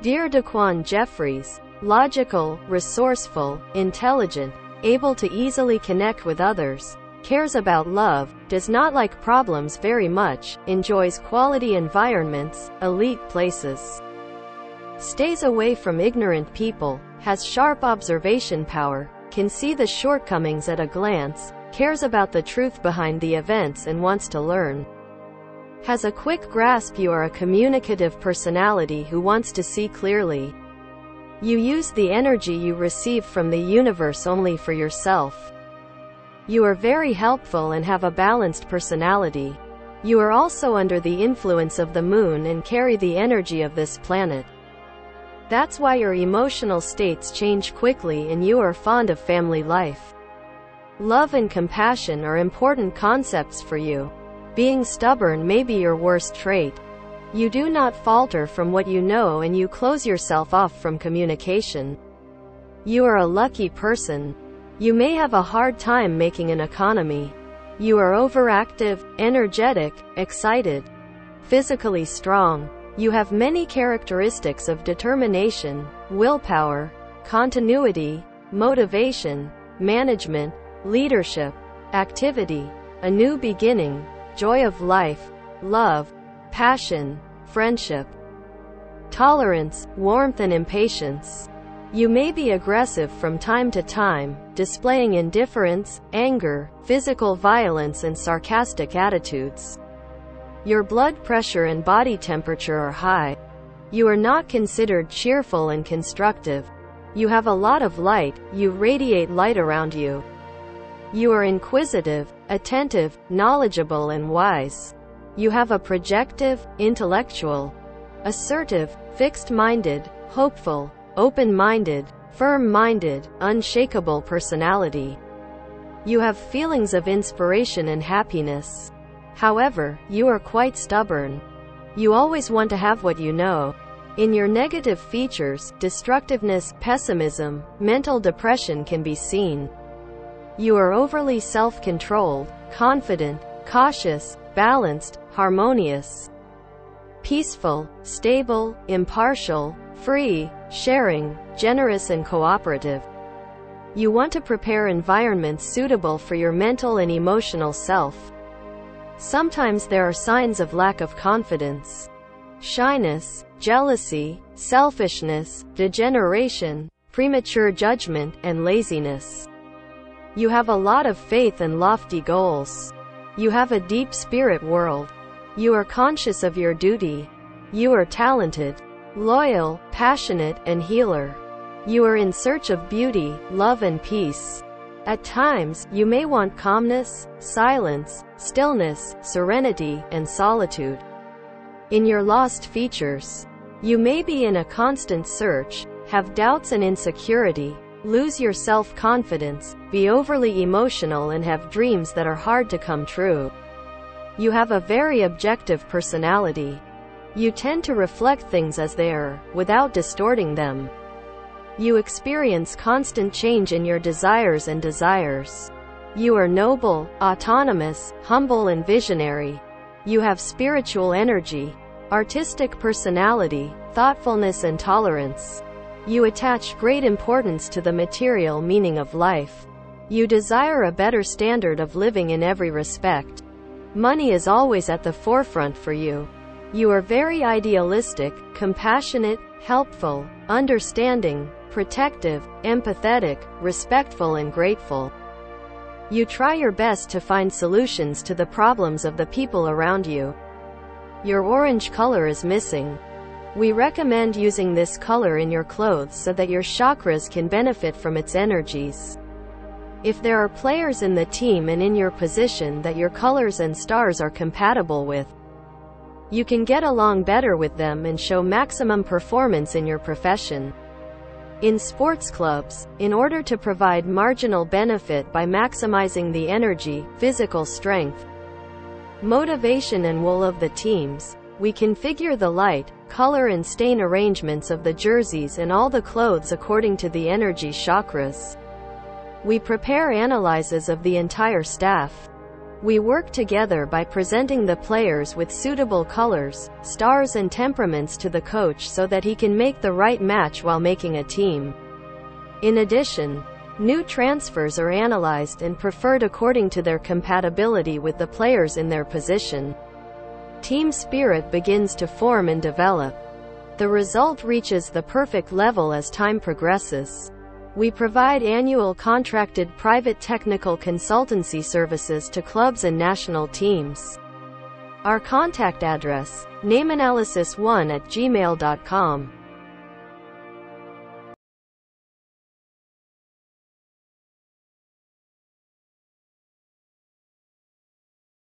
Dear DaQuan Jeffries, logical, resourceful, intelligent, able to easily connect with others, cares about love, does not like problems very much, enjoys quality environments, elite places, stays away from ignorant people, has sharp observation power, can see the shortcomings at a glance, cares about the truth behind the events and wants to learn, has a quick grasp. You are a communicative personality who wants to see clearly. You use the energy you receive from the universe only for yourself. You are very helpful and have a balanced personality. You are also under the influence of the moon and carry the energy of this planet. That's why your emotional states change quickly and you are fond of family life. Love and compassion are important concepts for you. Being stubborn may be your worst trait. You do not falter from what you know and you close yourself off from communication. You are a lucky person. You may have a hard time making an economy. You are overactive, energetic, excited, physically strong. You have many characteristics of determination, willpower, continuity, motivation, management, leadership, activity, a new beginning, joy of life, love, passion, friendship, tolerance, warmth and impatience. You may be aggressive from time to time, displaying indifference, anger, physical violence and sarcastic attitudes. Your blood pressure and body temperature are high. You are not considered cheerful and constructive. You have a lot of light. You radiate light around you. You are inquisitive, attentive, knowledgeable and wise. You have a projective, intellectual, assertive, fixed-minded, hopeful, open-minded, firm-minded, unshakable personality. You have feelings of inspiration and happiness. However, you are quite stubborn. You always want to have what you know. In your negative features, destructiveness, pessimism, mental depression can be seen. You are overly self-controlled, confident, cautious, balanced, harmonious, peaceful, stable, impartial, free, sharing, generous and cooperative. You want to prepare environments suitable for your mental and emotional self. Sometimes there are signs of lack of confidence, shyness, jealousy, selfishness, degeneration, premature judgment, and laziness. You have a lot of faith and lofty goals. You have a deep spirit world. You are conscious of your duty. You are talented, loyal, passionate, and healer. You are in search of beauty, love, and peace. At times, you may want calmness, silence, stillness, serenity, and solitude. In your lost features, you may be in a constant search, have doubts and insecurity, lose your self-confidence, be overly emotional and have dreams that are hard to come true. You have a very objective personality. You tend to reflect things as they are, without distorting them. You experience constant change in your desires and desires. You are noble, autonomous, humble and visionary. You have spiritual energy, artistic personality, thoughtfulness and tolerance. You attach great importance to the material meaning of life. You desire a better standard of living in every respect. Money is always at the forefront for you. You are very idealistic, compassionate, helpful, understanding, protective, empathetic, respectful and grateful. You try your best to find solutions to the problems of the people around you. Your orange color is missing. We recommend using this color in your clothes so that your chakras can benefit from its energies. If there are players in the team and in your position that your colors and stars are compatible with, you can get along better with them and show maximum performance in your profession. In sports clubs, in order to provide marginal benefit by maximizing the energy, physical strength, motivation and will of the teams, we configure the light, color and stain arrangements of the jerseys and all the clothes according to the energy chakras. We prepare analyses of the entire staff. We work together by presenting the players with suitable colors, stars and temperaments to the coach so that he can make the right match while making a team. In addition, new transfers are analyzed and preferred according to their compatibility with the players in their position. Team spirit begins to form and develop. The result reaches the perfect level as time progresses. We provide annual contracted private technical consultancy services to clubs and national teams. Our contact address, nameanalysis1@gmail.com.